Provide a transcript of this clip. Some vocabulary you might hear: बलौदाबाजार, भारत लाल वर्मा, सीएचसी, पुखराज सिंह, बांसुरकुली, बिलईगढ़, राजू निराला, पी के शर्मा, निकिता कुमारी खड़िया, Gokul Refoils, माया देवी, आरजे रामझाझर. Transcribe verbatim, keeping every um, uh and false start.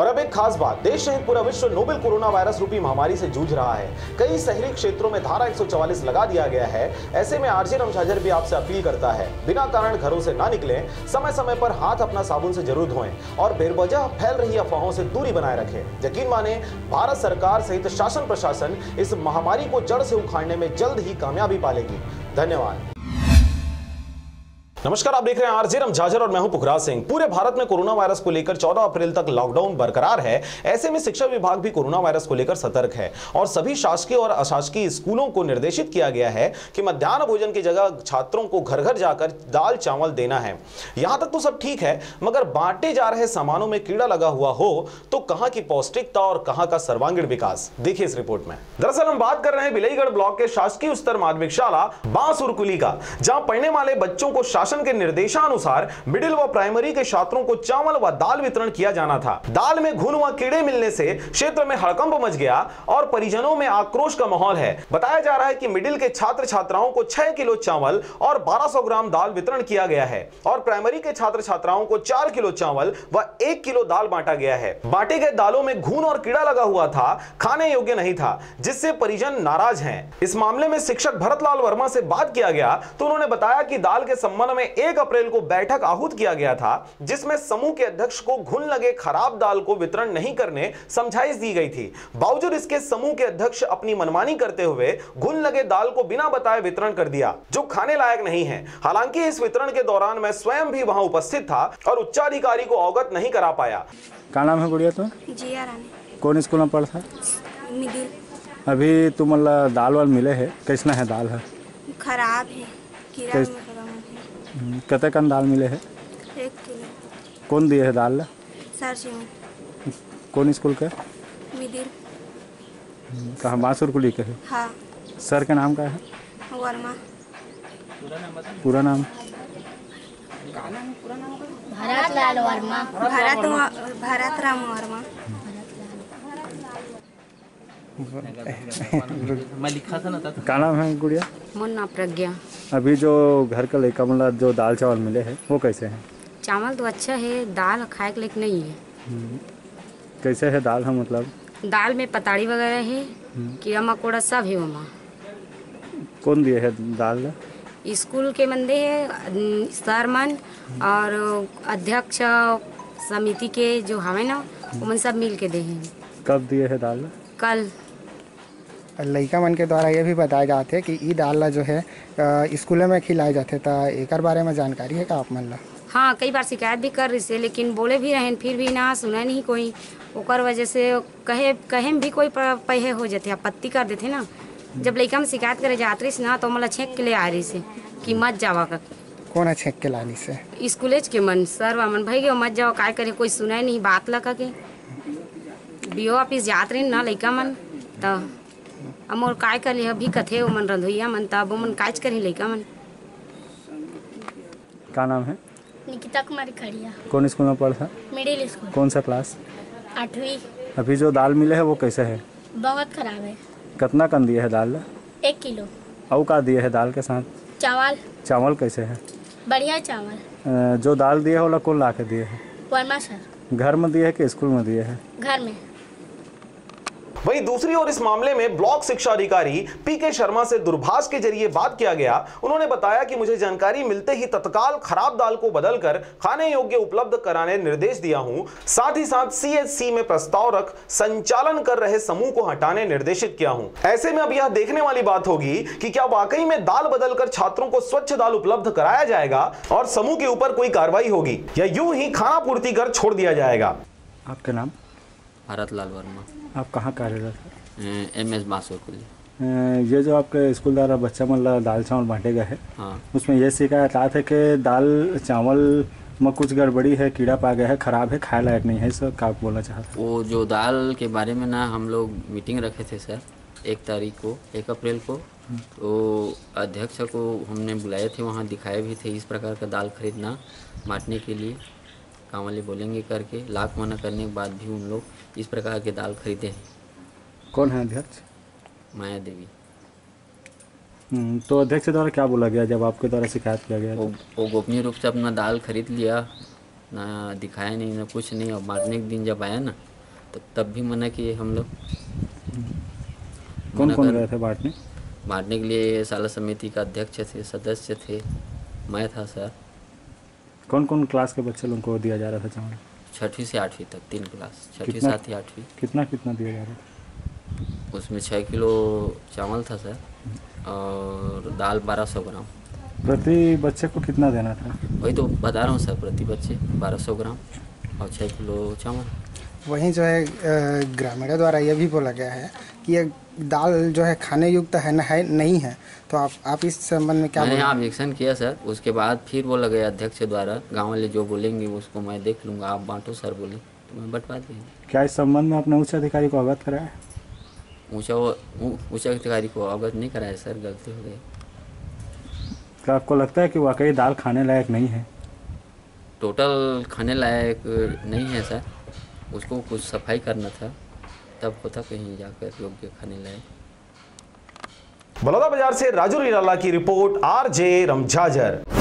और अब एक खास बात, देश सहित पूरा विश्व नोवेल कोरोना वायरस रूपी महामारी से जूझ रहा है। कई शहरी क्षेत्रों में धारा एक सौ चवालीस लगा दिया गया है। ऐसे में आरजे रामझाझर भी आपसे अपील करता है, बिना कारण घरों से ना निकलें, समय समय पर हाथ अपना साबुन से जरूर धोएं और बेवजह फैल रही अफवाहों से दूरी बनाए रखें। यकीन माने, भारत सरकार सहित शासन प्रशासन इस महामारी को जड़ से उखाड़ने में जल्द ही कामयाबी पालेगी। धन्यवाद। नमस्कार, आप देख रहे हैं आरजे रामझाझर और मैं हूं पुखराज सिंह। पूरे भारत में कोरोना वायरस को लेकर चौदह अप्रैल तक लॉकडाउन बरकरार है। ऐसे में शिक्षा विभाग भी कोरोना वायरस को लेकर सतर्क है और सभी शासकीय और अशासकीय स्कूलों को निर्देशित किया गया है कि मध्याह्न भोजन की जगह छात्रों को घर घर जाकर दाल चावल देना है। यहाँ तक तो सब ठीक है, मगर बांटे जा रहे सामानों में कीड़ा लगा हुआ हो तो कहाँ की पौष्टिकता और कहाँ का सर्वांगीण विकास, देखिए इस रिपोर्ट में। दरअसल हम बात कर रहे हैं बिलईगढ़ ब्लॉक के शासकीय उच्चतर माध्यमिक शाला बांसुरकुली का, जहाँ पढ़ने वाले बच्चों को के निर्देशानुसार मिडिल व प्राइमरी के छात्रों को चावल व दाल वितरण किया जाना था। दाल में घुन व कीड़े मिलने से क्षेत्र में हड़कंप मच गया और परिजनों में आक्रोश का माहौल है। बताया जा रहा है कि मिडिल के छात्र छात्राओं को छह किलो चावल और बारह सौ ग्राम दाल वितरण किया गया है और प्राइमरी के छात्र छात्राओं को चार किलो चावल व एक किलो दाल बांटा गया है। बांटे गए दालों में घुन और कीड़ा लगा हुआ था, खाने योग्य नहीं था, जिससे परिजन नाराज हैं। इस मामले में शिक्षक भारत लाल वर्मा से बात किया गया तो उन्होंने बताया कि दाल के संबंध में एक अप्रैल को बैठक आहूत किया गया था, जिसमें समूह के अध्यक्ष को घुन लगे खराब दाल को वितरण नहीं करने समझाइश दी गई थी। बावजूद इसके समूह के अध्यक्ष अपनी मनमानी करते हुए घुन लगे दाल को बिना बताए वितरण कर दिया, जो खाने लायक नहीं है। हालांकि इस वितरण के दौरान मैं स्वयं भी वहां उपस्थित था और उच्चाधिकारी को अवगत नहीं करा पाया। क्या नाम है गुड़िया तुम्हें? जिया रानी। कौन स्कूल में पढ़ता है? मिडिल। अभी तुम दाल वाल मिले है, कैसना है दाल? है खराब है। कते कन दाल मिले है? एक किलो। कौन दिए है दाल? सर जी। कौन स्कूल के? मिडिल। कहाँ? बांसुरकुली के है। हाँ। सर के नाम क्या है? वर्मा। पूरा नाम? भारत लाल वर्मा। भारत भारत राम वर्मा। मैं लिखा था ना। क्या नाम है गुड़िया? मुन्ना प्रज्ञा। अभी जो घर का लेका मतलब जो दाल चावल मिले हैं वो कैसे हैं? चावल तो अच्छा है, दाल खाए के लायक नहीं है। कैसे है दाल? हम मतलब दाल में पताड़ी वगैरह है, कीड़ा मकोड़ा सब है। वहाँ कौन दिए है दाल? स्कूल के बंदे है, सरमन और अध्यक्ष समिति के जो हमें ना उन सब मिल के दे हैं। कब दिए है दाल? कल। लड़का मन के द्वारा ये भी बताया जाते कि ई दाल जो है स्कूल में खिलाए जाते, तो एक बारे में जानकारी है का आप मन ला? हाँ, कई बार शिकायत भी कर रही से, लेकिन बोले भी रहें फिर भी ना सुने नहीं कोई। ओकर वजह से कहे कहे भी कोई पहे हो जाते, आपत्ति कर देते ना। जब लड़का में शिकायत करे जात रही ना तो मला छेक के ले आ रही से कि मत जावा का। कौन है छेक के लानी से? स्कूलेज के मन सर वामन भाई के मत जाओ, काय करे कोई सुने नहीं बात ला के। बी ओ ऑफिस जात रही ना लड़का मन, तो अमोर काय कर लिया भी कथे ओमन रंधोइया मन, तब ओमन काज करी लइका मन। का नाम है? निकिता कुमारी खड़िया। कौन स्कूल में पढ़ता? Middle school. कौन सा क्लास? आठवीं। अभी जो दाल मिले है वो कैसे है? बहुत खराब है। कितना कन दिए है दाल? एक किलो। और का दिए है दाल के साथ? चावल। चावल कैसे है? बढ़िया चावल। जो दाल दिए है वो कौन ला के दिए है? वर्मा सर। घर में दिए है कि स्कूल में दिए है? घर में। वहीं दूसरी ओर इस मामले में ब्लॉक शिक्षा अधिकारी पी के शर्मा से दूरभाष के जरिए बात किया गया। उन्होंने बताया कि मुझे जानकारी मिलते ही तत्काल खराब दाल को बदलकर खाने योग्य उपलब्ध कराने निर्देश दिया हूं। साथ ही साथ सीएचसी में प्रस्ताव रख संचालन कर रहे समूह को हटाने निर्देशित किया हूं। ऐसे में अब यह देखने वाली बात होगी कि क्या वाकई में दाल बदलकर छात्रों को स्वच्छ दाल उपलब्ध कराया जाएगा और समूह के ऊपर कोई कार्रवाई होगी या यूं ही खाना पूर्ति कर छोड़ दिया जाएगा। आपका नाम? भारत लाल वर्मा। आप कहाँ कार्यरत हैं? M S बांसुरकुली। ये जो आपके स्कूल द्वारा बच्चा मतलब दाल चावल बांटे गए हैं, हाँ, उसमें यह शिकायत आता है कि दाल चावल में कुछ गड़बड़ी है, कीड़ा पा गया है, ख़राब है, खाए लायक नहीं है। सर क्या बोलना चाहते? वो जो दाल के बारे में ना हम लोग मीटिंग रखे थे सर, एक तारीख को, एक अप्रैल को, तो अध्यक्ष को हमने बुलाए थे, वहाँ दिखाए भी थे इस प्रकार का दाल खरीदना बांटने के लिए, काम वाले बोलेंगे करके। लाख मना करने के बाद भी उन लोग इस प्रकार के दाल खरीदे हैं। कौन है अध्यक्ष? माया देवी। तो अध्यक्ष द्वारा क्या बोला गया जब आपके द्वारा शिकायत किया गया? वो, वो गोपनीय रूप से अपना दाल खरीद लिया ना दिखाया नहीं ना कुछ नहीं। और मारने के दिन जब आया ना तो तब भी मना किए हम लोग। कौन कौन गए थे बांटने? मारने के लिए शाला समिति का अध्यक्ष थे, सदस्य थे, मैं था सर। कौन कौन क्लास के बच्चे लोगों को दिया जा रहा था चावल? छठी से आठवीं तक तीन क्लास, छठी सातवीं आठवीं। कितना कितना दिया जा रहा था? उसमें छः किलो चावल था सर और दाल बारह सौ ग्राम। प्रति बच्चे को कितना देना था? वही तो बता रहा हूँ सर, प्रति बच्चे बारह सौ ग्राम और छः किलो चावल। वहीं जो है ग्रामीणों द्वारा यह भी बोला गया है कि ये दाल जो है खाने युक्त है ना है नहीं है, तो आप आप इस संबंध में क्या? मैंने ऑब्जेक्शन किया सर, उसके बाद फिर बोला गया अध्यक्ष द्वारा गाँव वाले जो बोलेंगे उसको मैं देख लूँगा, आप बांटो सर बोले तो मैं बंटवा दिया। क्या इस संबंध में आपने उच्च अधिकारी को अवगत कराया? ऊँचा उच्च अधिकारी को अवगत नहीं कराया सर, गलती हो गई। तो आपको लगता है कि वाकई दाल खाने लायक नहीं है? टोटल खाने लायक नहीं है सर, उसको कुछ सफाई करना था तब होता कहीं जाकर योग्य खाने लायक। बलौदाबाजार से राजू निराला की रिपोर्ट, आरजे रामझाझर।